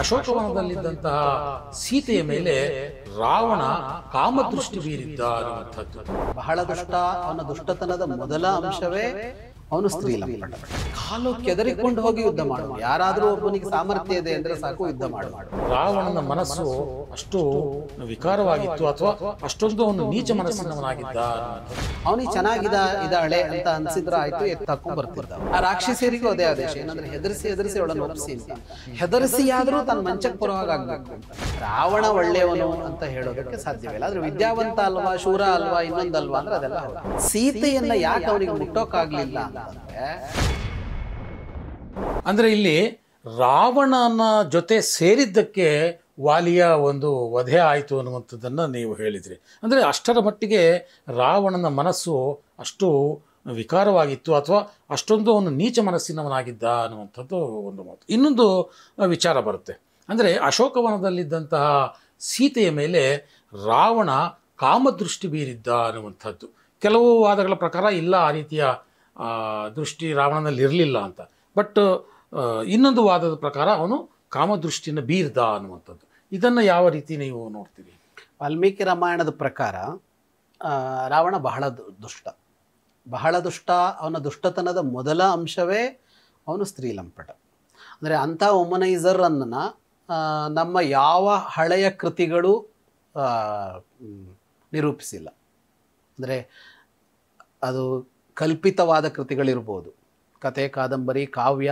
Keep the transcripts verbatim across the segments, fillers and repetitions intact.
ಅಶೋಕವನದಲ್ಲಿದ್ದಂತಹ ಸೀತೆಯ ಮೇಲೆ ರಾವಣ ಕಾಮದೃಷ್ಟಿ ಬೀರಿದ್ದ ಅನ್ನುವಂಥದ್ದು. ಬಹಳ ದುಷ್ಟ, ಅವನ ದುಷ್ಟತನದ ಮೊದಲ ಅಂಶವೇ ಅವನು ಸ್ತ್ರೀ ಲಂಪಟ. ಕಾಲು ಕೆದರಿಕೊಂಡು ಹೋಗಿ ಯುದ್ಧ ಮಾಡುವ, ಯಾರಾದರೂ ಒಬ್ಬನಿಗೆ ಸಾಮರ್ಥ್ಯ ಇದೆ ಅಂದ್ರೆ ಸಾಕು ಯುದ್ಧ ಮಾಡುವ. ರಾವಣನ ಮನಸ್ಸು ಅಷ್ಟು ವಿಕಾರವಾಗಿತ್ತು, ಅಥವಾ ಅಷ್ಟೊಂದು ಅವನು ನೀಚ ಮನಸ್ಸಿನವನಾಗಿದ್ದ. ಅವನಿಗೆ ಚೆನ್ನಾಗಿದ ಇದ್ದಾಳೆ ಅಂತ ಅನ್ಸಿದ್ರ ಆಯ್ತು, ಎತ್ತಕ್ಕೂ ಬರ್ತಿದ್ದ. ಆ ರಾಕ್ಷಸಿಯರಿಗೂ ಅದೇ ಆದೇಶ, ಏನಂದ್ರೆ ಹೆದರಿಸಿ ಹೆದರಿಸಿ ಅವಳನ್ನು ಒಪ್ಪಿಸಿ ಅಂತ, ಹೆದರಿಸಿ ಆದ್ರೂ ತನ್ನ ಮಂಚಕ್ಕೆ ಬರುವಾಗಬೇಕು ಅಂತ. ರಾವಣ ಒಳ್ಳೆಯವನು ಅಂತ ಹೇಳೋದಕ್ಕೆ ಸಾಧ್ಯವಿಲ್ಲ. ಆದ್ರೆ ವಿದ್ಯಾವಂತ ಅಲ್ವಾ, ಶೂರ ಅಲ್ವಾ, ಇನ್ನೊಂದಲ್ವಾ ಅಂದ್ರೆ ಅದೆಲ್ಲ ಹೌದು. ಸೀತೆಯನ್ನ ಯಾಕೆ ಅವನಿಗೆ ಮುಟ್ಟೋಕಾಗ್ಲಿಲ್ಲ ಅಂದ್ರೆ ಇಲ್ಲಿ ರಾವಣನ ಜೊತೆ ಸೇರಿದ್ದಕ್ಕೆ ವಾಲಿಯ ಒಂದು ವಧೆ ಆಯಿತು ಅನ್ನುವಂಥದ್ದನ್ನು ನೀವು ಹೇಳಿದ್ರಿ. ಅಂದರೆ ಅಷ್ಟರ ಮಟ್ಟಿಗೆ ರಾವಣನ ಮನಸ್ಸು ಅಷ್ಟು ವಿಕಾರವಾಗಿತ್ತು, ಅಥವಾ ಅಷ್ಟೊಂದು ಅವನು ನೀಚ ಮನಸ್ಸಿನವನಾಗಿದ್ದ ಅನ್ನುವಂಥದ್ದು ಒಂದು ಮಾತು. ಇನ್ನೊಂದು ವಿಚಾರ ಬರುತ್ತೆ, ಅಂದರೆ ಅಶೋಕವನದಲ್ಲಿದ್ದಂತಹ ಸೀತೆಯ ಮೇಲೆ ರಾವಣ ಕಾಮದೃಷ್ಟಿ ಬೀರಿದ್ದ ಅನ್ನುವಂಥದ್ದು. ಕೆಲವು ವಾದಗಳ ಪ್ರಕಾರ ಇಲ್ಲ, ಆ ರೀತಿಯ ದೃಷ್ಟಿ ರಾವಣನಲ್ಲಿ ಇರಲಿಲ್ಲ ಅಂತ. ಬಟ್ ಇನ್ನೊಂದು ವಾದದ ಪ್ರಕಾರ ಅವನು ಕಾಮದೃಷ್ಟಿನ ಬೀರ್ದ ಅನ್ನುವಂಥದ್ದು. ಇದನ್ನು ಯಾವ ರೀತಿ ನೀವು ನೋಡ್ತೀರಿ? ವಾಲ್ಮೀಕಿ ರಾಮಾಯಣದ ಪ್ರಕಾರ ರಾವಣ ಬಹಳ ದುಷ್ಟ, ಬಹಳ ದುಷ್ಟ. ಅವನ ದುಷ್ಟತನದ ಮೊದಲ ಅಂಶವೇ ಅವನು ಸ್ತ್ರೀ ಲಂಪಟ. ಅಂದರೆ ಅಂಥ ವುಮನೈಸರನ್ನು ನಮ್ಮ ಯಾವ ಹಳೆಯ ಕೃತಿಗಳು ನಿರೂಪಿಸಿಲ್ಲ. ಅಂದರೆ ಅದು ಕಲ್ಪಿತವಾದ ಕೃತಿಗಳಿರ್ಬೋದು, ಕತೆ, ಕಾದಂಬರಿ, ಕಾವ್ಯ,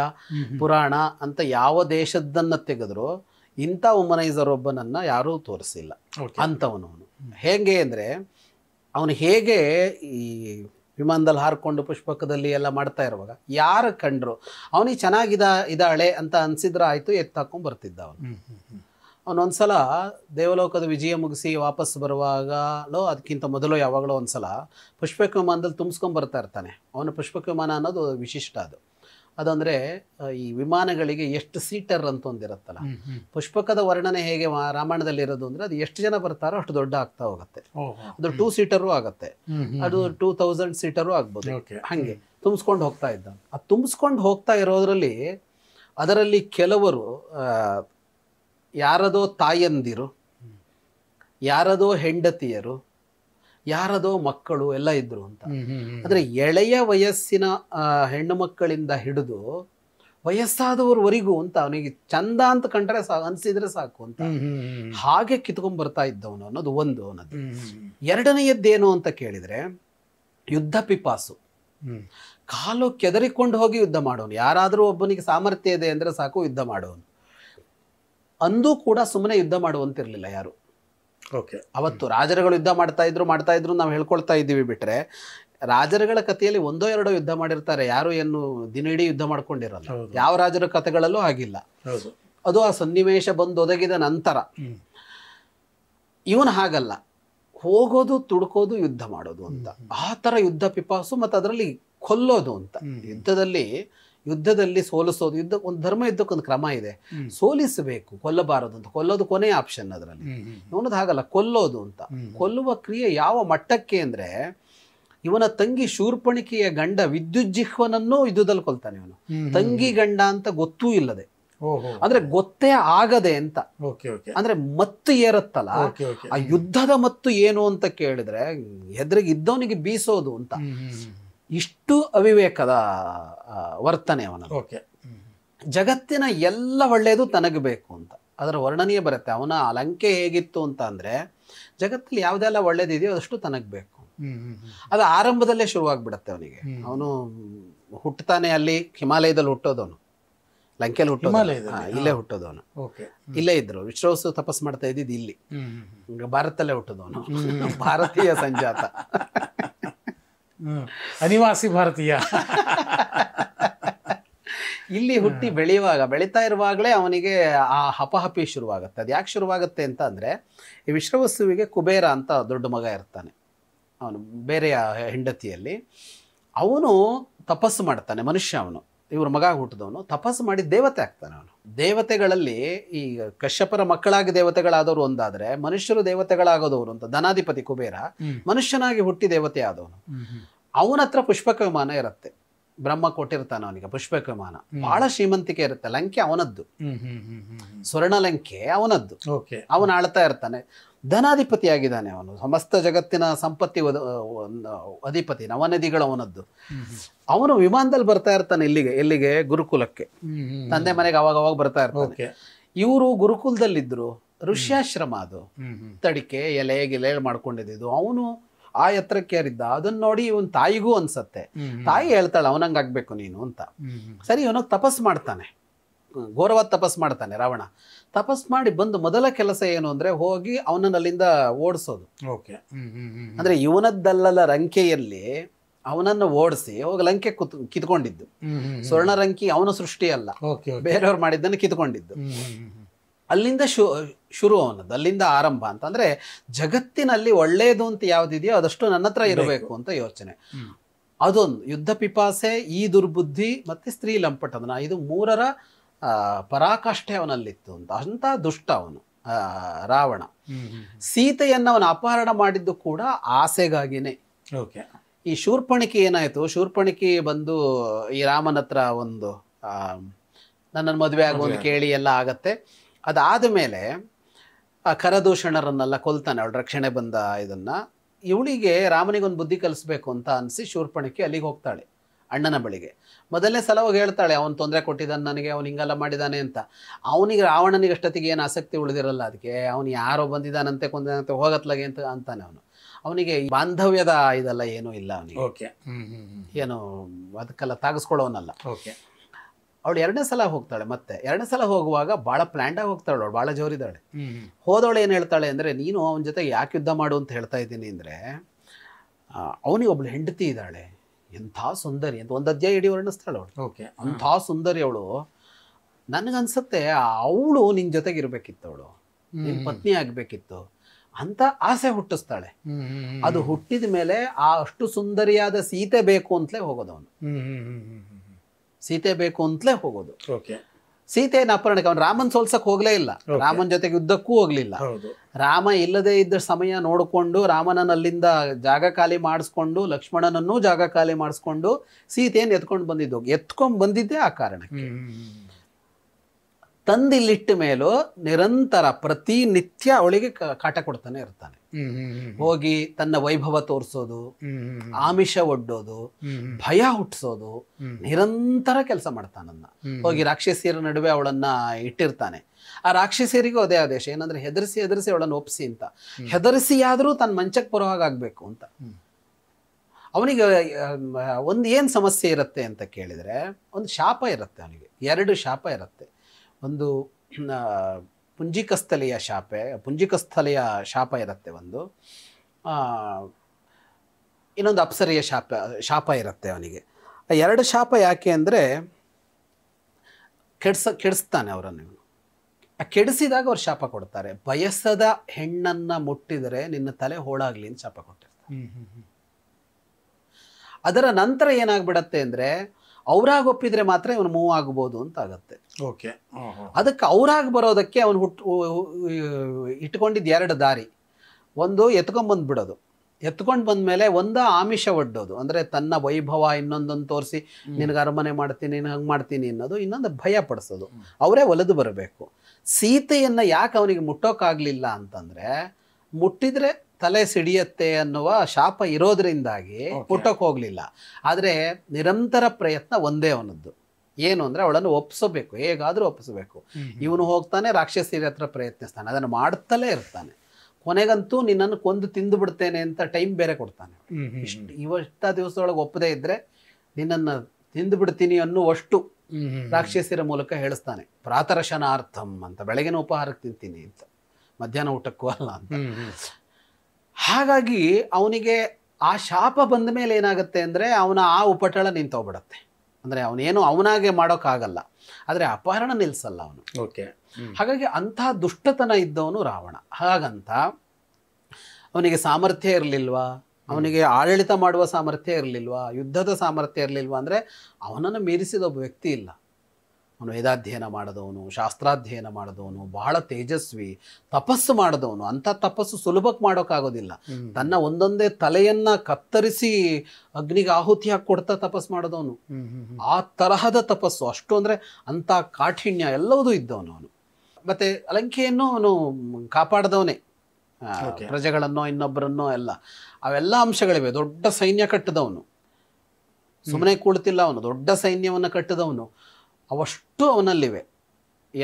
ಪುರಾಣ ಅಂತ ಯಾವ ದೇಶದ್ದನ್ನು ತೆಗೆದ್ರೂ ಇಂಥ ವುಮನೈಸರ್ ಒಬ್ಬನನ್ನು ಯಾರೂ ತೋರಿಸಿಲ್ಲ. ಅಂಥವನು ಅವನು. ಹೇಗೆ ಅಂದರೆ ಅವನು ಹೇಗೆ ಈ ವಿಮಾನದಲ್ಲಿ ಹಾರಿಕೊಂಡು ಪುಷ್ಪಕದಲ್ಲಿ ಎಲ್ಲ ಮಾಡ್ತಾ ಇರುವಾಗ ಯಾರು ಕಂಡ್ರು ಅವನಿಗೆ ಚೆನ್ನಾಗಿದ ಇದ್ದಾಳೆ ಅಂತ ಅನಿಸಿದ್ರೆ ಆಯಿತು, ಎತ್ತಾಕೊಂಡು ಬರ್ತಿದ್ದ ಅವನು. ಅವನೊಂದು ಸಲ ದೇವಲೋಕದ ವಿಜಯ ಮುಗಿಸಿ ವಾಪಸ್ ಬರುವಾಗಲೋ ಅದಕ್ಕಿಂತ ಮೊದಲು ಯಾವಾಗಲೋ ಒಂದು ಸಲ ಪುಷ್ಪಕ ವಿಮಾನದಲ್ಲಿ ತುಂಬಿಸ್ಕೊಂಡು ಬರ್ತಾ ಇರ್ತಾನೆ. ಅವನ ಪುಷ್ಪಕ ವಿಮಾನ ಅನ್ನೋದು ವಿಶಿಷ್ಟ. ಅದು ಅದಂದರೆ ಈ ವಿಮಾನಗಳಿಗೆ ಎಷ್ಟು ಸೀಟರ್ ಅಂತ ಒಂದಿರುತ್ತಲ್ಲ, ಪುಷ್ಪಕದ ವರ್ಣನೆ ಹೇಗೆ ರಾಮಾಯಣದಲ್ಲಿ ಇರೋದು ಅಂದರೆ ಅದು ಎಷ್ಟು ಜನ ಬರ್ತಾರೋ ಅಷ್ಟು ದೊಡ್ಡ ಆಗ್ತಾ ಹೋಗುತ್ತೆ. ಅದು ಟೂ ಸೀಟರು ಆಗುತ್ತೆ, ಅದು ಟೂ ತೌಸಂಡ್ ಸೀಟರು ಆಗ್ಬೋದು. ಹಾಗೆ ತುಂಬಿಸ್ಕೊಂಡು ಹೋಗ್ತಾ ಇದ್ದ. ಆ ತುಂಬಿಸ್ಕೊಂಡು ಹೋಗ್ತಾ ಇರೋದ್ರಲ್ಲಿ ಅದರಲ್ಲಿ ಕೆಲವರು ಯಾರದೋ ತಾಯಂದಿರು, ಯಾರದೋ ಹೆಂಡತಿಯರು, ಯಾರದೋ ಮಕ್ಕಳು ಎಲ್ಲ ಇದ್ರು ಅಂತ. ಅಂದರೆ ಎಳೆಯ ವಯಸ್ಸಿನ ಹೆಣ್ಣು ಮಕ್ಕಳಿಂದ ಹಿಡಿದು ವಯಸ್ಸಾದವರವರೆಗೂ ಅಂತ ಅವನಿಗೆ ಚಂದ ಅಂತ ಕಂಡ್ರೆ ಸಾ ಅನಿಸಿದ್ರೆ ಸಾಕು ಅಂತ ಹಾಗೆ ಕಿತ್ಕೊಂಡ್ಬರ್ತಾ ಇದ್ದವನು ಅನ್ನೋದು ಒಂದು. ಅನ್ನೋದು ಎರಡನೆಯದ್ದೇನು ಅಂತ ಕೇಳಿದರೆ ಯುದ್ಧ ಪಿಪಾಸು, ಕಾಲು ಕೆದರಿಕೊಂಡು ಹೋಗಿ ಯುದ್ಧ ಮಾಡೋನು. ಯಾರಾದರೂ ಒಬ್ಬನಿಗೆ ಸಾಮರ್ಥ್ಯ ಇದೆ ಅಂದರೆ ಸಾಕು ಯುದ್ಧ ಮಾಡೋನು. ಅಂದೂ ಕೂಡ ಸುಮ್ಮನೆ ಯುದ್ಧ ಮಾಡುವಂತಿರಲಿಲ್ಲ ಯಾರು. ಓಕೆ, ಅವತ್ತು ರಾಜರುಗಳು ಯುದ್ಧ ಮಾಡ್ತಾ ಇದ್ರು ಮಾಡ್ತಾ ಇದ್ರು ನಾವು ಹೇಳ್ಕೊಳ್ತಾ ಇದ್ದೀವಿ, ಬಿಟ್ರೆ ರಾಜರುಗಳ ಕಥೆಯಲ್ಲಿ ಒಂದೋ ಎರಡೋ ಯುದ್ಧ ಮಾಡಿರ್ತಾರೆ. ಯಾರು ಏನು ದಿನವಿಡೀ ಯುದ್ಧ ಮಾಡ್ಕೊಂಡಿರಲ್ಲ, ಯಾವ ರಾಜರ ಕಥೆಗಳಲ್ಲೂ ಆಗಿಲ್ಲ. ಅದು ಆ ಸನ್ನಿವೇಶ ಬಂದು ಒದಗಿದ ನಂತರ. ಇವನು ಹಾಗಲ್ಲ, ಹೋಗೋದು ತುಡ್ಕೋದು ಯುದ್ಧ ಮಾಡೋದು ಅಂತ, ಆ ಥರ ಯುದ್ಧ ಪಿಪಾಸು. ಮತ್ತು ಅದರಲ್ಲಿ ಕೊಲ್ಲೋದು ಅಂತ, ಯುದ್ಧದಲ್ಲಿ ಯುದ್ಧದಲ್ಲಿ ಸೋಲಿಸೋದು. ಯುದ್ಧ ಒಂದು ಧರ್ಮ, ಯುದ್ಧಕ್ಕೊಂದು ಕ್ರಮ ಇದೆ, ಸೋಲಿಸಬೇಕು, ಕೊಲ್ಲಬಾರದು ಅಂತ. ಕೊಲ್ಲೋದು ಕೊನೆಯ ಆಪ್ಷನ್ ಅದರಲ್ಲಿ. ಇವನದು ಹಾಗಲ್ಲ, ಕೊಲ್ಲೋದು ಅಂತ. ಕೊಲ್ಲುವ ಕ್ರಿಯೆ ಯಾವ ಮಟ್ಟಕ್ಕೆ ಅಂದರೆ ಇವನ ತಂಗಿ ಶೂರ್ಪಣಿಕೆಯ ಗಂಡ ವಿದ್ಯುಜ್ಜಿಹ್ವನನ್ನು ಯುದ್ಧದಲ್ಲಿ ಕೊಲ್ತಾನೆ ಇವನು. ತಂಗಿ ಗಂಡ ಅಂತ ಗೊತ್ತೂ ಇಲ್ಲದೆ, ಅಂದ್ರೆ ಗೊತ್ತೇ ಆಗದೆ ಅಂತ. ಅಂದ್ರೆ ಮತ್ತು ಏರುತ್ತಲ್ಲ, ಆ ಯುದ್ಧದ ಮತ್ತು ಏನು ಅಂತ ಕೇಳಿದ್ರೆ ಹೆದರಿಗೆ ಇದ್ದವನಿಗೆ ಬೀಸೋದು ಅಂತ. ಇಷ್ಟು ಅವಿವೇಕದ ವರ್ತನೆ ಅವನದು. ಜಗತ್ತಿನ ಎಲ್ಲ ಒಳ್ಳೆಯದು ತನಗೆ ಬೇಕು ಅಂತ ಅದರ ವರ್ಣನೆಯೇ ಬರುತ್ತೆ. ಅವನ ಅಲಂಕೆ ಹೇಗಿತ್ತು ಅಂತ ಅಂದರೆ ಜಗತ್ತಲ್ಲಿ ಯಾವುದೆಲ್ಲ ಒಳ್ಳೇದಿದೆಯೋ ಅದಷ್ಟು ತನಗೆ ಬೇಕು. ಅದು ಆರಂಭದಲ್ಲೇ ಶುರುವಾಗ್ಬಿಡತ್ತೆ ಅವನಿಗೆ. ಅವನು ಹುಟ್ಟತಾನೆ ಅಲ್ಲಿ ಹಿಮಾಲಯದಲ್ಲಿ ಹುಟ್ಟೋದವನು, ಲಂಕೆಯಲ್ಲಿ ಹುಟ್ಟೋದು, ಇಲ್ಲೇ ಹುಟ್ಟೋದವನು, ಇಲ್ಲೇ ಇದ್ರು. ವಿಶ್ರವಸು ತಪಸ್ ಮಾಡ್ತಾ ಇದ್ದಿದ್ದು ಇಲ್ಲಿ, ಭಾರತದಲ್ಲೇ ಹುಟ್ಟೋದವನು, ಭಾರತೀಯ ಸಂಜಾತ, ಅನಿವಾಸಿ ಭಾರತೀಯ. ಇಲ್ಲಿ ಹುಟ್ಟಿ ಬೆಳೆಯುವಾಗ ಬೆಳೀತಾ ಇರುವಾಗಲೇ ಅವನಿಗೆ ಆ ಹಪಹಪಿ ಶುರುವಾಗುತ್ತೆ. ಅದು ಯಾಕೆ ಶುರುವಾಗುತ್ತೆ ಅಂತ ಅಂದರೆ ಈ ವಿಶ್ರವಸುವಿಗೆ ಕುಬೇರ ಅಂತ ದೊಡ್ಡ ಮಗ ಇರ್ತಾನೆ, ಅವನು ಬೇರೆಯ ಹೆಂಡತಿಯಲ್ಲಿ. ಅವನು ತಪಸ್ಸು ಮಾಡ್ತಾನೆ, ಮನುಷ್ಯ ಅವನು, ಇವ್ರ ಮಗ ಹುಟ್ಟಿದವನು. ತಪಸ್ಸು ಮಾಡಿ ದೇವತೆ ಆಗ್ತಾನೆ ಅವನು. ದೇವತೆಗಳಲ್ಲಿ ಈ ಕಶ್ಯಪರ ಮಕ್ಕಳಾಗಿ ದೇವತೆಗಳಾದವರು ಒಂದಾದರೆ, ಮನುಷ್ಯರು ದೇವತೆಗಳಾಗೋದವರು ಅಂತ. ಧನಾಧಿಪತಿ ಕುಬೇರ ಮನುಷ್ಯನಾಗಿ ಹುಟ್ಟಿ ದೇವತೆ ಆದವನು. ಅವನ ಹತ್ರ ಪುಷ್ಪಕ ವಿಮಾನ ಇರುತ್ತೆ, ಬ್ರಹ್ಮ ಕೊಟ್ಟಿರ್ತಾನೆ ಅವನಿಗೆ ಪುಷ್ಪಕ ವಿಮಾನ, ಬಹಳ ಶ್ರೀಮಂತಿಕೆ ಇರುತ್ತೆ, ಲಂಕೆ ಅವನದ್ದು, ಸ್ವರ್ಣ ಲಂಕೆ ಅವನದ್ದು, ಅವನು ಆಳ್ತಾ ಇರ್ತಾನೆ, ಧನಾಧಿಪತಿ ಆಗಿದ್ದಾನೆ ಅವನು, ಸಮಸ್ತ ಜಗತ್ತಿನ ಸಂಪತ್ತಿ ಅಧಿಪತಿ, ನವನದಿಗಳು ಅವನದ್ದು. ಅವನು ವಿಮಾನದಲ್ಲಿ ಬರ್ತಾ ಇರ್ತಾನೆ ಇಲ್ಲಿಗೆ, ಎಲ್ಲಿಗೆ ಗುರುಕುಲಕ್ಕೆ, ತಂದೆ ಮನೆಗೆ ಅವಾಗ ಅವಾಗ ಬರ್ತಾ ಇರ್ತಾನೆ. ಇವರು ಗುರುಕುಲದಲ್ಲಿದ್ದರು, ಋಷ್ಯಾಶ್ರಮ ಅದು, ತಡಿಕೆ ಎಲೆ ಗಿಲೆ ಮಾಡ್ಕೊಂಡಿದ್ದು. ಅವನು ಆ ಎತ್ತರಕ್ಕೆ ಏರಿದ್ದ, ಅದನ್ನ ನೋಡಿ ಇವನ್ ತಾಯಿಗೂ ಅನ್ಸತ್ತೆ, ತಾಯಿ ಹೇಳ್ತಾಳೆ ಅವನಂಗ ಆಗ್ಬೇಕು ನೀನು ಅಂತ. ಸರಿ, ಇವನು ತಪಸ್ ಮಾಡ್ತಾನೆ, ಘೋರವಾದ ತಪಸ್ ಮಾಡ್ತಾನೆ ರಾವಣ. ತಪಸ್ ಮಾಡಿ ಬಂದು ಮೊದಲ ಕೆಲಸ ಏನು ಅಂದ್ರೆ ಹೋಗಿ ಅವನನ್ನ ಅಲ್ಲಿಂದ ಓಡಿಸೋದು. ಅಂದ್ರೆ ಇವನದ್ದಲ್ಲ ರಂಕೆಯಲ್ಲಿ ಅವನನ್ನು ಓಡಿಸಿ ಹೋಗಿ ಲಂಕೆ ಕುತ್ ಕಿತ್ಕೊಂಡಿದ್ದು. ಸ್ವರ್ಣ ರಂಕಿ ಅವನ ಸೃಷ್ಟಿ ಅಲ್ಲ, ಬೇರೆಯವ್ರು ಮಾಡಿದ್ದನ್ನು ಕಿತ್ಕೊಂಡಿದ್ದು. ಅಲ್ಲಿಂದ ಶು ಶುರು ಅವನದ್ದು, ಅಲ್ಲಿಂದ ಆರಂಭ ಅಂತ. ಅಂದ್ರೆ ಜಗತ್ತಿನಲ್ಲಿ ಒಳ್ಳೆಯದು ಅಂತ ಯಾವ್ದಿದೆಯೋ ಅದಷ್ಟು ನನ್ನ ಹತ್ರ ಇರಬೇಕು ಅಂತ ಯೋಚನೆ. ಅದೊಂದು ಯುದ್ಧ ಪಿಪಾಸೆ, ಈ ದುರ್ಬುದ್ಧಿ ಮತ್ತೆ ಸ್ತ್ರೀ ಲಂಪಟನ, ಇದು ಮೂರರ ಪರಾಕಾಷ್ಠೆ ಅವನಲ್ಲಿತ್ತು ಅಂತ. ಅಂತ ದುಷ್ಟ ಅವನು ರಾವಣ. ಸೀತೆಯನ್ನು ಅವನು ಅಪಹರಣ ಮಾಡಿದ್ದು ಕೂಡ ಆಸೆಗಾಗಿನೇ. ಈ ಶೂರ್ಪಣಿಕೆ ಏನಾಯ್ತು, ಶೂರ್ಪಣಿಕೆ ಬಂದು ಈ ರಾಮನ ಹತ್ರ ಒಂದು ನನ್ನನ್ನು ಮದುವೆ ಆಗೋದು ಕೇಳಿ ಎಲ್ಲ ಆಗತ್ತೆ. ಅದಾದ ಮೇಲೆ ಆ ಕರದೂಷಣರನ್ನೆಲ್ಲ ಕೊಲ್ತಾನೆ, ಅವಳು ರಕ್ಷಣೆ ಬಂದ ಇದನ್ನ. ಇವಳಿಗೆ ರಾಮನಿಗೊಂದು ಬುದ್ಧಿ ಕಲಿಸ್ಬೇಕು ಅಂತ ಅನಿಸಿ ಶೂರ್ಪಣಿಕೆ ಅಲ್ಲಿಗೆ ಹೋಗ್ತಾಳೆ ಅಣ್ಣನ ಬಳಿಗೆ. ಮೊದಲನೇ ಸಲ ಹೋಗಿ ಹೇಳ್ತಾಳೆ ಅವನು ತೊಂದರೆ ಕೊಟ್ಟಿದ್ದಾನೆ ನನಗೆ, ಅವ್ನು ಹಿಂಗೆಲ್ಲ ಮಾಡಿದ್ದಾನೆ ಅಂತ. ಅವನಿಗೆ ರಾವಣನಿಗೆ ಅಷ್ಟೊತ್ತಿಗೆ ಏನು ಆಸಕ್ತಿ ಉಳಿದಿರಲ್ಲ, ಅದಕ್ಕೆ ಅವನು ಯಾರೋ ಬಂದಿದ್ದಾನಂತೆ ಕೊಂದಂತೆ ಹೋಗತ್ಲಾಗೆ ಅಂತ ಅಂತಾನೆ ಅವನು. ಅವನಿಗೆ ಬಾಂಧವ್ಯದ ಇದೆಲ್ಲ ಏನೂ ಇಲ್ಲ ಅವನಿಗೆ, ಏನು ಅದಕ್ಕೆಲ್ಲ ತಾಗಿಸ್ಕೊಳ್ಳೋನಲ್ಲ. ಅವಳು ಎರಡನೇ ಸಲ ಹೋಗ್ತಾಳೆ. ಮತ್ತೆ ಎರಡನೇ ಸಲ ಹೋಗುವಾಗ ಭಾಳ ಪ್ಲ್ಯಾಂಡಾಗಿ ಹೋಗ್ತಾಳೆ ಅವಳು, ಭಾಳ ಜೋರಿದ್ದಾಳೆ. ಹೋದವಳು ಏನು ಹೇಳ್ತಾಳೆ ಅಂದರೆ, ನೀನು ಅವನ ಜೊತೆ ಯಾಕೆ ಯುದ್ಧ ಮಾಡು ಅಂತ ಹೇಳ್ತಾ ಇದ್ದೀನಿ ಅಂದರೆ, ಅವನಿಗೆ ಒಬ್ಳು ಹೆಂಡತಿ ಇದ್ದಾಳೆ, ಎಂಥ ಸುಂದರಿ ಅಂತ ಒಂದು ಅಧ್ಯಾಯ ಇಡೀ ವರ್ಣಿಸ್ತಾಳೆ ಅವಳು. ಓಕೆ, ಅಂಥ ಸುಂದರಿ ಅವಳು, ನನಗನ್ಸುತ್ತೆ ಅವಳು ನಿನ್ನ ಜೊತೆಗೆ ಇರಬೇಕಿತ್ತು, ಅವಳು ನಿನ್ನ ಪತ್ನಿ ಆಗಬೇಕಿತ್ತು ಅಂತ ಆಸೆ ಹುಟ್ಟಿಸ್ತಾಳೆ. ಅದು ಹುಟ್ಟಿದ ಮೇಲೆ ಆ ಅಷ್ಟು ಸುಂದರಿಯಾದ ಸೀತೆ ಬೇಕು ಅಂತಲೇ ಹೋಗೋದು ಅವನು, ಸೀತೆ ಬೇಕು ಅಂತಲೇ ಹೋಗೋದು. ಸೀತೆಯನ್ನು ಅಪಹರಣಕ್ಕೆ ಅವನು ರಾಮನ್ ಸೋಲ್ಸಕ್ ಹೋಗ್ಲೇ ಇಲ್ಲ, ರಾಮನ ಜೊತೆಗೆ ಯುದ್ಧಕ್ಕೂ ಹೋಗ್ಲಿಲ್ಲ. ರಾಮ ಇಲ್ಲದೆ ಇದ್ದ ಸಮಯ ನೋಡಿಕೊಂಡು ರಾಮನಲ್ಲಿಂದ ಜಾಗ ಖಾಲಿ ಮಾಡಿಸ್ಕೊಂಡು ಲಕ್ಷ್ಮಣನನ್ನೂ ಜಾಗ ಖಾಲಿ ಮಾಡಿಸ್ಕೊಂಡು ಸೀತೆಯನ್ನು ಎತ್ಕೊಂಡು ಬಂದಿದ್ದು. ಎತ್ಕೊಂಡು ಬಂದಿದ್ದೆ ಆ ಕಾರಣಕ್ಕೆ. ತಂದಿಲ್ಲಿಟ್ಟ ಮೇಲೂ ನಿರಂತರ ಪ್ರತಿನಿತ್ಯ ಅವಳಿಗೆ ಕಾಟ ಕೊಡ್ತಾನೆ ಇರ್ತಾನೆ. ಹೋಗಿ ತನ್ನ ವೈಭವ ತೋರಿಸೋದು, ಆಮಿಷ ಒಡ್ಡೋದು, ಭಯ ಹುಟ್ಟಿಸೋದು, ನಿರಂತರ ಕೆಲಸ ಮಾಡ್ತಾನನ್ನ. ಹೋಗಿ ರಾಕ್ಷಸಿಯರ ನಡುವೆ ಅವಳನ್ನ ಇಟ್ಟಿರ್ತಾನೆ. ಆ ರಾಕ್ಷಸಿಯರಿಗೂ ಅದೇ ಆದೇಶ ಏನಂದ್ರೆ, ಹೆದರಿಸಿ ಹೆದರಿಸಿ ಅವಳನ್ನು ಒಪ್ಪಿಸಿ ಅಂತ. ಹೆದರಿಸಿ ಆದರೂ ತನ್ನ ಮಂಚಕ್ಕೆ ಬರೋ ಹಾಗಾಗಬೇಕು ಅಂತ. ಅವನಿಗೆ ಒಂದು ಏನು ಸಮಸ್ಯೆ ಇರುತ್ತೆ ಅಂತ ಕೇಳಿದರೆ, ಒಂದು ಶಾಪ ಇರುತ್ತೆ ಅವನಿಗೆ, ಎರಡು ಶಾಪ ಇರುತ್ತೆ. ಒಂದು ಪುಂಜಿಕಸ್ಥಲೆಯ ಶಾಪೆ ಪುಂಜಿಕಸ್ಥಲೆಯ ಶಾಪ ಇರುತ್ತೆ, ಒಂದು ಇನ್ನೊಂದು ಅಪ್ಸರಿಯ ಶಾಪ ಶಾಪ ಇರುತ್ತೆ ಅವನಿಗೆ. ಎರಡು ಶಾಪ ಯಾಕೆ ಅಂದರೆ, ಕೆಡ್ಸ ಕೆಡಿಸ್ತಾನೆ ಅವರನ್ನು. ಕೆಡಿಸಿದಾಗ ಅವ್ರು ಶಾಪ ಕೊಡ್ತಾರೆ, ಬಯಸದ ಹೆಣ್ಣನ್ನು ಮುಟ್ಟಿದರೆ ನಿನ್ನ ತಲೆ ಹೋಳಾಗಲಿ ಅಂತ ಶಾಪ ಕೊಟ್ಟಿರ್ತಾರೆ. ಅದರ ನಂತರ ಏನಾಗ್ಬಿಡತ್ತೆ ಅಂದರೆ, ಅವ್ರಾಗ ಒಪ್ಪಿದ್ರೆ ಮಾತ್ರ ಇವನು ಮೂವ್ ಆಗ್ಬೋದು ಅಂತ ಆಗತ್ತೆ. ಓಕೆ, ಅದಕ್ಕೆ ಅವ್ರಾಗ ಬರೋದಕ್ಕೆ ಅವನು ಹುಟ್ಟು ಇಟ್ಕೊಂಡಿದ್ದು ಎರಡು ದಾರಿ. ಒಂದು, ಎತ್ಕೊಂಡ್ಬಂದ್ಬಿಡೋದು. ಎತ್ಕೊಂಡು ಬಂದಮೇಲೆ ಒಂದು ಆಮಿಷ ಒಡ್ಡೋದು, ಅಂದರೆ ತನ್ನ ವೈಭವ ಇನ್ನೊಂದನ್ನು ತೋರಿಸಿ ನಿನಗೆ ಅರಮನೆ ಮಾಡ್ತೀನಿ, ನೀನು ಹಂಗೆ ಮಾಡ್ತೀನಿ ಅನ್ನೋದು. ಇನ್ನೊಂದು ಭಯ ಪಡಿಸೋದು, ಅವರೇ ಒಲೆದು ಬರಬೇಕು. ಸೀತೆಯನ್ನು ಯಾಕೆ ಅವನಿಗೆ ಮುಟ್ಟೋಕ್ಕಾಗಲಿಲ್ಲ ಅಂತಂದರೆ, ಮುಟ್ಟಿದರೆ ತಲೆ ಸಿಡಿಯತ್ತೆ ಅನ್ನುವ ಶಾಪ ಇರೋದ್ರಿಂದಾಗಿ ಮುಟ್ಟೋಕೆ ಹೋಗಲಿಲ್ಲ. ಆದರೆ ನಿರಂತರ ಪ್ರಯತ್ನ ಒಂದೇ ಅವನದ್ದು, ಏನು ಅಂದರೆ ಅವಳನ್ನು ಒಪ್ಪಿಸಬೇಕು, ಹೇಗಾದರೂ ಒಪ್ಪಿಸಬೇಕು. ಇವನು ಹೋಗ್ತಾನೆ ರಾಕ್ಷಸಿರ ಹತ್ರ ಪ್ರಯತ್ನಿಸ್ತಾನೆ, ಅದನ್ನು ಮಾಡ್ತಲೇ ಇರ್ತಾನೆ. ಕೊನೆಗಂತೂ ನಿನ್ನನ್ನು ಕೊಂದು ತಿಂದು ಬಿಡ್ತೇನೆ ಅಂತ ಟೈಮ್ ಬೇರೆ ಕೊಡ್ತಾನೆ. ಇಷ್ಟು ಇವಷ್ಟ ದಿವಸದೊಳಗೆ ಒಪ್ಪದೇ ಇದ್ದರೆ ನಿನ್ನನ್ನು ತಿಂದು ಬಿಡ್ತೀನಿ ಅನ್ನುವಷ್ಟು ರಾಕ್ಷಸಿರ ಮೂಲಕ ಹೇಳಿಸ್ತಾನೆ. ಪ್ರಾತರಶನಾರ್ಥಂ ಅಂತ, ಬೆಳಗಿನ ಉಪಹಾರಕ್ಕೆ ತಿಂತೀನಿ ಅಂತ, ಮಧ್ಯಾಹ್ನ ಊಟಕ್ಕೂ ಅಲ್ಲ ಅಂತ. ಹಾಗಾಗಿ ಅವನಿಗೆ ಆ ಶಾಪ ಬಂದ ಮೇಲೆ ಏನಾಗುತ್ತೆ ಅಂದರೆ, ಅವನ ಆ ಉಪಟಳ ನಿಂತೋಗ್ಬಿಡತ್ತೆ. ಅಂದರೆ ಅವನೇನು ಅವನಾಗೆ ಮಾಡೋಕ್ಕಾಗಲ್ಲ, ಆದರೆ ಅಪಹರಣ ನಿಲ್ಲಿಸಲ್ಲ ಅವನು. ಓಕೆ, ಹಾಗಾಗಿ ಅಂಥ ದುಷ್ಟತನ ಇದ್ದವನು ರಾವಣ. ಹಾಗಂತ ಅವನಿಗೆ ಸಾಮರ್ಥ್ಯ ಇರಲಿಲ್ವಾ, ಅವನಿಗೆ ಆಡಳಿತ ಮಾಡುವ ಸಾಮರ್ಥ್ಯ ಇರಲಿಲ್ವಾ, ಯುದ್ಧದ ಸಾಮರ್ಥ್ಯ ಇರಲಿಲ್ವಾ ಅಂದರೆ, ಅವನನ್ನು ಮೀರಿಸಿದ ಒಬ್ಬ ವ್ಯಕ್ತಿ ಇಲ್ಲ. ಅವನು ವೇದಾಧ್ಯಯನ ಮಾಡಿದವನು, ಶಾಸ್ತ್ರಾಧ್ಯಯನ ಮಾಡಿದವನು, ಬಹಳ ತೇಜಸ್ವಿ, ತಪಸ್ಸು ಮಾಡಿದವನು. ಅಂಥ ತಪಸ್ಸು ಸುಲಭಕ್ಕೆ ಮಾಡೋಕ್ಕಾಗೋದಿಲ್ಲ. ತನ್ನ ಒಂದೊಂದೇ ತಲೆಯನ್ನ ಕತ್ತರಿಸಿ ಅಗ್ನಿಗೆ ಆಹುತಿ ಹಾಕಿ ಕೊಡ್ತಾ ತಪಸ್ಸು ಮಾಡಿದವನು. ಆ ತರಹದ ತಪಸ್ಸು ಅಷ್ಟು ಅಂದರೆ ಅಂಥ ಕಾಠಿಣ್ಯ ಎಲ್ಲವೂ ಇದ್ದವನು ಅವನು. ಮತ್ತು ಅಲಂಕೆಯನ್ನು ಅವನು ಕಾಪಾಡಿದವನೇ, ಪ್ರಜೆಗಳನ್ನೋ ಇನ್ನೊಬ್ಬರನ್ನೋ ಎಲ್ಲ ಅವೆಲ್ಲ ಅಂಶಗಳಿವೆ. ದೊಡ್ಡ ಸೈನ್ಯ ಕಟ್ಟಿದವನು, ಸುಮ್ಮನೆ ಕೂಡ್ತಿಲ್ಲ ಅವನು, ದೊಡ್ಡ ಸೈನ್ಯವನ್ನು ಕಟ್ಟಿದವನು. ಅವಷ್ಟು ಅವನಲ್ಲಿವೆ,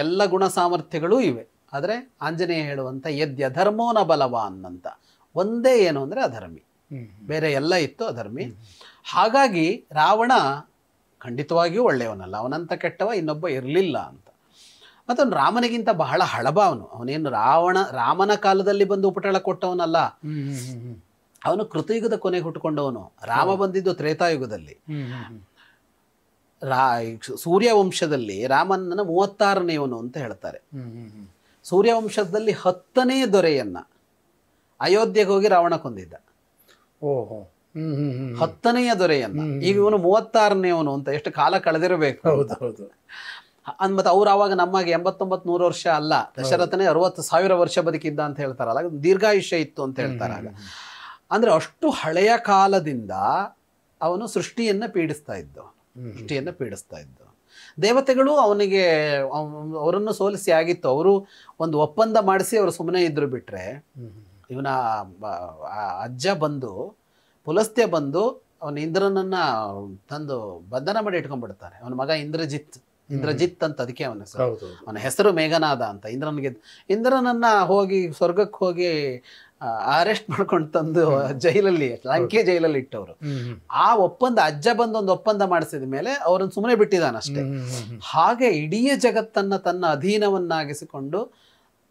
ಎಲ್ಲ ಗುಣ ಸಾಮರ್ಥ್ಯಗಳೂ ಇವೆ. ಆದರೆ ಆಂಜನೇಯ ಹೇಳುವಂಥ ಯದ್ಯ ಅಧರ್ಮೋನ ಬಲವ ಅನ್ನಂತ ಒಂದೇ ಏನು ಅಂದರೆ ಅಧರ್ಮಿ, ಬೇರೆ ಎಲ್ಲ ಇತ್ತು ಅಧರ್ಮಿ. ಹಾಗಾಗಿ ರಾವಣ ಖಂಡಿತವಾಗಿಯೂ ಒಳ್ಳೆಯವನಲ್ಲ, ಅವನಂಥ ಕೆಟ್ಟವ ಇನ್ನೊಬ್ಬ ಇರಲಿಲ್ಲ ಅಂತ. ಮತ್ತು ಅವನು ರಾಮನಿಗಿಂತ ಬಹಳ ಹಳಬ ಅವನು. ಅವನೇನು ರಾವಣ ರಾಮನ ಕಾಲದಲ್ಲಿ ಬಂದು ಉಪಟಳ ಕೊಟ್ಟವನಲ್ಲ, ಅವನು ಕೃತಯುಗದ ಕೊನೆಗೆ ಹುಟ್ಟುಕೊಂಡವನು. ರಾಮ ಬಂದಿದ್ದು ತ್ರೇತಾಯುಗದಲ್ಲಿ, ರಾ ಸೂರ್ಯವಂಶದಲ್ಲಿ ರಾಮನನ್ನ ಮೂವತ್ತಾರನೆಯವನು ಅಂತ ಹೇಳ್ತಾರೆ. ಸೂರ್ಯವಂಶದಲ್ಲಿ ಹತ್ತನೇ ದೊರೆಯನ್ನ ಅಯೋಧ್ಯೆಗೆ ಹೋಗಿ ರಾವಣ ಕೊಂದಿದ್ದ. ಓಹೋ, ಹತ್ತನೆಯ ದೊರೆಯನ್ನ. ಈಗ ಇವನು ಮೂವತ್ತಾರನೆಯವನು ಅಂತ, ಎಷ್ಟು ಕಾಲ ಕಳೆದಿರಬೇಕು. ಅಂದ್ ಮತ್ತೆ ಅವ್ರು ಅವಾಗ ನಮ್ಮಾಗೆ ಎಂಬತ್ತೊಂಬತ್ತು ನೂರು ವರ್ಷ ಅಲ್ಲ, ದಶರಥನೇ ಅರವತ್ತು ಸಾವಿರ ವರ್ಷ ಬದುಕಿದ್ದ ಅಂತ ಹೇಳ್ತಾರಲ್ಲ, ದೀರ್ಘಾಯುಷ್ಯ ಇತ್ತು ಅಂತ ಹೇಳ್ತಾರೆ. ಆಗ ಅಂದ್ರೆ ಅಷ್ಟು ಹಳೆಯ ಕಾಲದಿಂದ ಅವನು ಸೃಷ್ಟಿಯನ್ನ ಪೀಡಿಸ್ತಾ ಇದ್ದ ದೃಷ್ಟಿಯನ್ನು ಪೀಡಿಸ್ತಾ ಇದ್ದರು. ದೇವತೆಗಳು ಅವನಿಗೆ ಅವರನ್ನು ಸೋಲಿಸಿ ಆಗಿತ್ತು. ಅವರು ಒಂದು ಒಪ್ಪಂದ ಮಾಡಿಸಿ ಅವರು ಸುಮ್ಮನೆ ಇದ್ರು. ಬಿಟ್ಟರೆ ಇವನ ಅಜ್ಜ ಬಂದು ಪುಲಸ್ತ್ಯ ಬಂದು ಅವನ ಇಂದ್ರನನ್ನು ತಂದು ಬಂಧನ ಮಾಡಿ ಇಟ್ಕೊಂಡ್ಬಿಡ್ತಾನೆ. ಅವನ ಮಗ ಇಂದ್ರಜಿತ್, ಇಂದ್ರಜಿತ್ ಅಂತ ಅದಕ್ಕೆ ಅವನ ಹೆಸರು. ಅವನ ಹೆಸರು ಮೇಘನಾದ ಅಂತ. ಇಂದ್ರನಿಗೆ ಇಂದ್ರನನ್ನು ಹೋಗಿ ಸ್ವರ್ಗಕ್ಕೆ ಹೋಗಿ ಅರೆಸ್ಟ್ ಮಾಡ್ಕೊಂಡು ತಂದು ಜೈಲಲ್ಲಿ ಲಂಕೆ ಜೈಲಲ್ಲಿ ಇಟ್ಟವರು. ಆ ಒಪ್ಪಂದ ಅಜ್ಜ ಬಂದು ಒಂದು ಒಪ್ಪಂದ ಮಾಡಿಸಿದ ಮೇಲೆ ಅವರನ್ನು ಸುಮ್ಮನೆ ಬಿಟ್ಟಿದ್ದಾನಷ್ಟೇ. ಹಾಗೆ ಇಡೀ ಜಗತ್ತನ್ನು ತನ್ನ ಅಧೀನವನ್ನಾಗಿಸಿಕೊಂಡು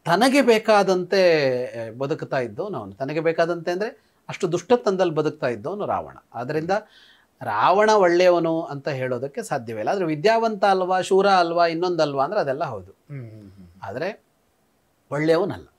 ತನಗೆ ಬೇಕಾದಂತೆ ಬದುಕ್ತಾ ಇದ್ದವನು ಅವನು. ತನಗೆ ಬೇಕಾದಂತೆ ಅಂದರೆ ಅಷ್ಟು ದುಷ್ಟತನದಲ್ಲಿ ಬದುಕ್ತಾ ಇದ್ದವನು ರಾವಣ. ಆದ್ದರಿಂದ ರಾವಣ ಒಳ್ಳೆಯವನು ಅಂತ ಹೇಳೋದಕ್ಕೆ ಸಾಧ್ಯವಿಲ್ಲ. ಆದರೆ ವಿದ್ಯಾವಂತ ಅಲ್ವಾ, ಶೂರ ಅಲ್ವಾ, ಇನ್ನೊಂದಲ್ವಾ ಅಂದರೆ ಅದೆಲ್ಲ ಹೌದು, ಆದರೆ ಒಳ್ಳೆಯವನಲ್ಲ.